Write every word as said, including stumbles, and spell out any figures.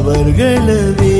அவர்களே